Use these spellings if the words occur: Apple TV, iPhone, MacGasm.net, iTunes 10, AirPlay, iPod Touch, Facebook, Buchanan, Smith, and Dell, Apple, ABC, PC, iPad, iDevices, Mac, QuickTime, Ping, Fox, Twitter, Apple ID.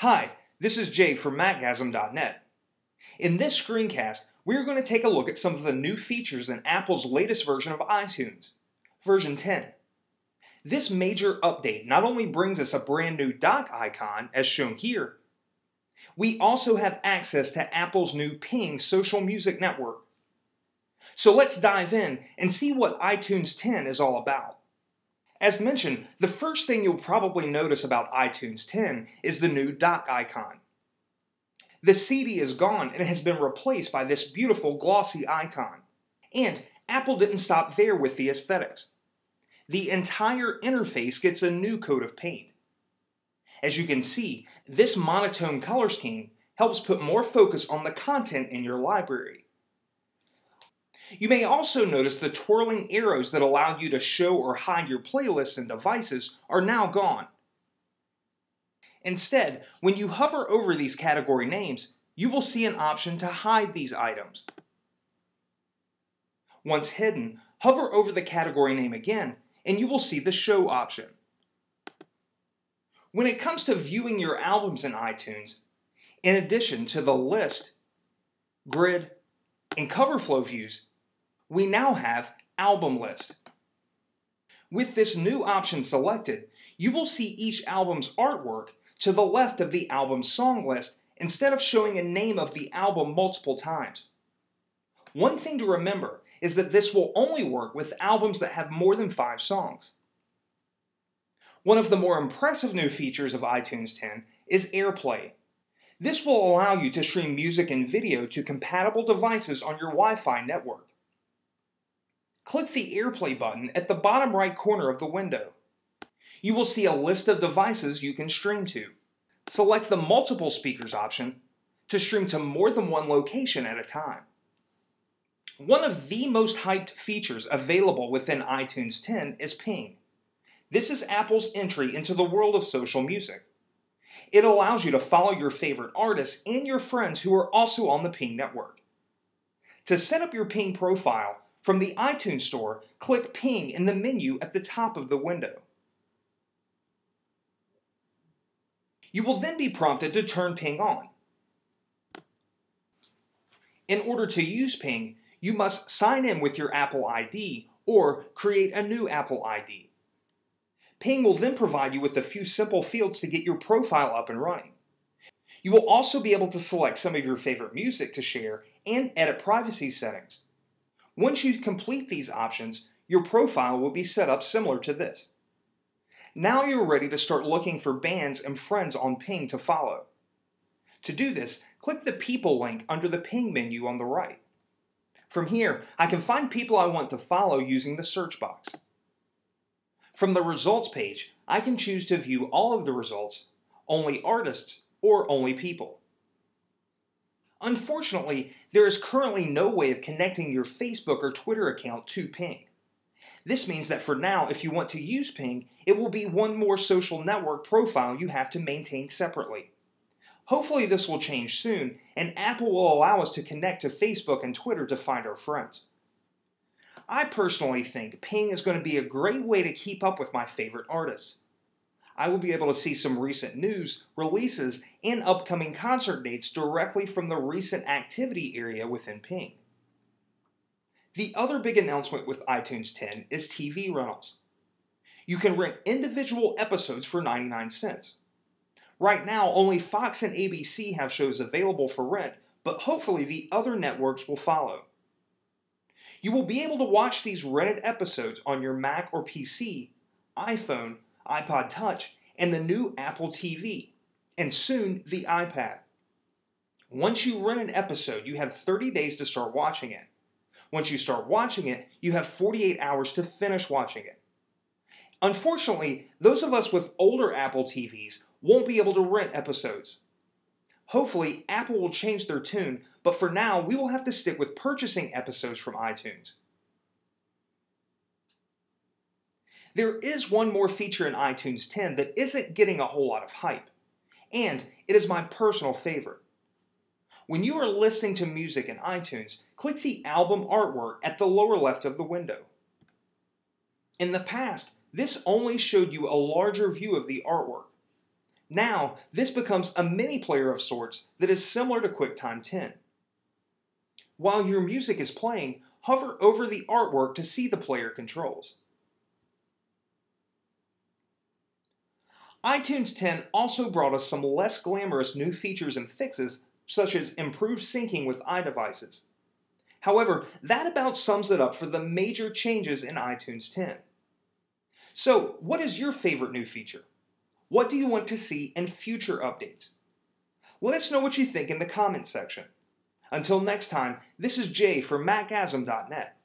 Hi, this is Jay from MacGasm.net. In this screencast, we are going to take a look at some of the new features in Apple's latest version of iTunes, version 10. This major update not only brings us a brand new dock icon, as shown here, we also have access to Apple's new Ping social music network. So let's dive in and see what iTunes 10 is all about. As mentioned, the first thing you'll probably notice about iTunes 10 is the new dock icon. The CD is gone and it has been replaced by this beautiful glossy icon. And Apple didn't stop there with the aesthetics. The entire interface gets a new coat of paint. As you can see, this monotone color scheme helps put more focus on the content in your library. You may also notice the twirling arrows that allowed you to show or hide your playlists and devices are now gone. Instead, when you hover over these category names, you will see an option to hide these items. Once hidden, hover over the category name again, and you will see the Show option. When it comes to viewing your albums in iTunes, in addition to the list, grid, and cover flow views, we now have Album List. With this new option selected, you will see each album's artwork to the left of the album song list instead of showing a name of the album multiple times. One thing to remember is that this will only work with albums that have more than 5 songs. One of the more impressive new features of iTunes 10 is AirPlay. This will allow you to stream music and video to compatible devices on your Wi-Fi network. Click the AirPlay button at the bottom right corner of the window. You will see a list of devices you can stream to. Select the multiple speakers option to stream to more than one location at a time. One of the most hyped features available within iTunes 10 is Ping. This is Apple's entry into the world of social music. It allows you to follow your favorite artists and your friends who are also on the Ping network. To set up your Ping profile, from the iTunes Store, click Ping in the menu at the top of the window. You will then be prompted to turn Ping on. In order to use Ping, you must sign in with your Apple ID or create a new Apple ID. Ping will then provide you with a few simple fields to get your profile up and running. You will also be able to select some of your favorite music to share and edit privacy settings. Once you complete these options, your profile will be set up similar to this. Now you're ready to start looking for bands and friends on Ping to follow. To do this, click the People link under the Ping menu on the right. From here, I can find people I want to follow using the search box. From the results page, I can choose to view all of the results, only artists, or only people. Unfortunately, there is currently no way of connecting your Facebook or Twitter account to Ping. This means that for now, if you want to use Ping, it will be one more social network profile you have to maintain separately. Hopefully this will change soon, and Apple will allow us to connect to Facebook and Twitter to find our friends. I personally think Ping is going to be a great way to keep up with my favorite artists. I will be able to see some recent news, releases, and upcoming concert dates directly from the recent activity area within Ping. The other big announcement with iTunes 10 is TV rentals. You can rent individual episodes for 99¢. Right now, only Fox and ABC have shows available for rent, but hopefully the other networks will follow. You will be able to watch these rented episodes on your Mac or PC, iPhone, iPod Touch, and the new Apple TV, and soon the iPad. Once you rent an episode, you have 30 days to start watching it. Once you start watching it, you have 48 hours to finish watching it. Unfortunately, those of us with older Apple TVs won't be able to rent episodes. Hopefully, Apple will change their tune, but for now, we will have to stick with purchasing episodes from iTunes. There is one more feature in iTunes 10 that isn't getting a whole lot of hype, and it is my personal favorite. When you are listening to music in iTunes, click the album artwork at the lower left of the window. In the past, this only showed you a larger view of the artwork. Now, this becomes a mini player of sorts that is similar to QuickTime 10. While your music is playing, hover over the artwork to see the player controls. iTunes 10 also brought us some less glamorous new features and fixes, such as improved syncing with iDevices. However, that about sums it up for the major changes in iTunes 10. So, what is your favorite new feature? What do you want to see in future updates? Let us know what you think in the comments section. Until next time, this is Jay for MacGasm.net.